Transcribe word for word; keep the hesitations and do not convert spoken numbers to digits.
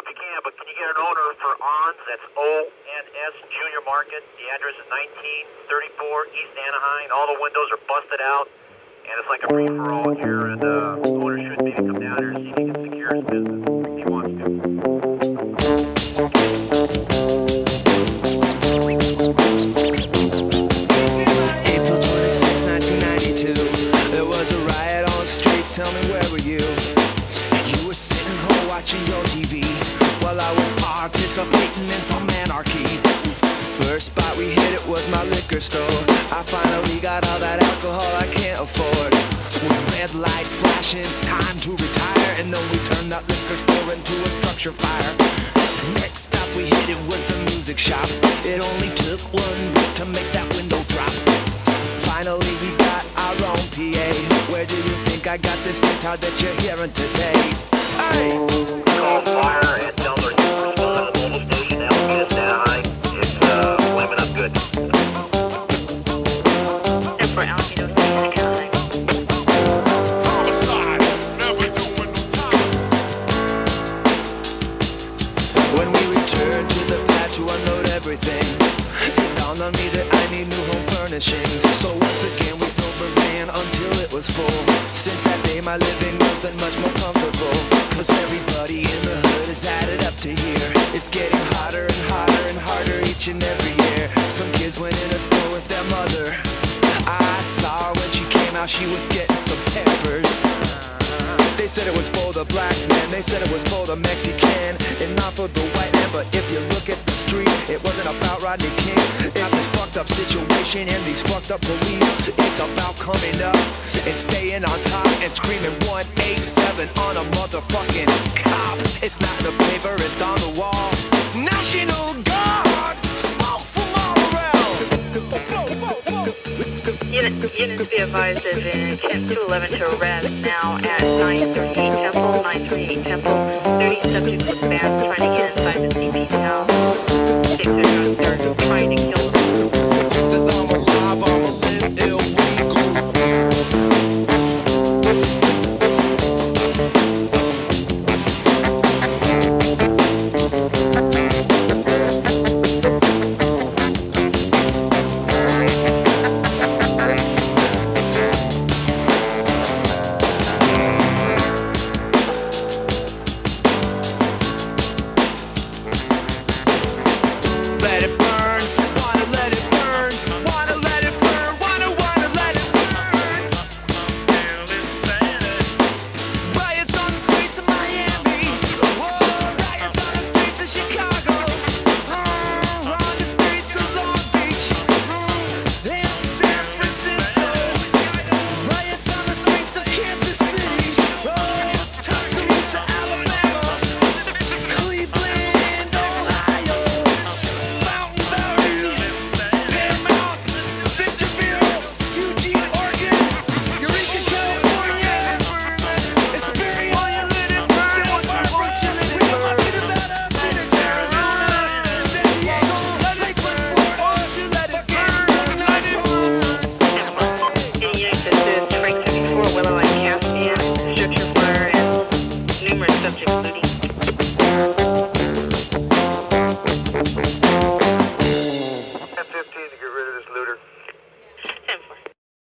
if you can, but can you get an owner for O N S? That's O N S Junior Market. The address is nineteen thirty-four East Anaheim. All the windows are busted out, and it's like a free-for-all here, and uh, the owner should maybe come down here and see if he can secure his business if he wants to. Tell me, where were you? You were sitting home watching your T V while I was parked in some maintenance on anarchy. First spot we hit it was my liquor store. I finally got all that alcohol I can't afford. With red lights flashing, time to retire, and then we turned that liquor store into a structure fire. Next stop we hit it was the music shop. It only took one beat to make that window drop. Finally we got our own P A. Where did you I got this guitar that you're hearing today? Hey! Call fire and tell their people to the local station. That will get us down high. It's uh, women up good. Except for Alameda Station Accounting. Homicide, never doing no time. When we returned to the pad to unload everything, it dawned on me that I need new home furnishings. So once again, we filled the van until it was full. Since that day my living has been much more comfortable, cause everybody in the hood has added up to here. It's getting hotter and hotter and harder each and every year. Some kids went in a store with their mother. I saw her when she came out, she was getting some peppers. They said it was for the black man, they said it was for the Mexican, and not for the white man. But if you look at the street, it wasn't about Rodney King. It was fucked up situation and these fucked up police. It's about coming up and staying on top and screaming one eight seven on a motherfucking cop. It's not in the paper, it's on the wall. National Guard! Smoke from all around! Unit, units be advised of an attempt two eleven to arrest now at nine thirty-eight Temple, nine thirty-eight Temple. thirty subjects with masks trying to get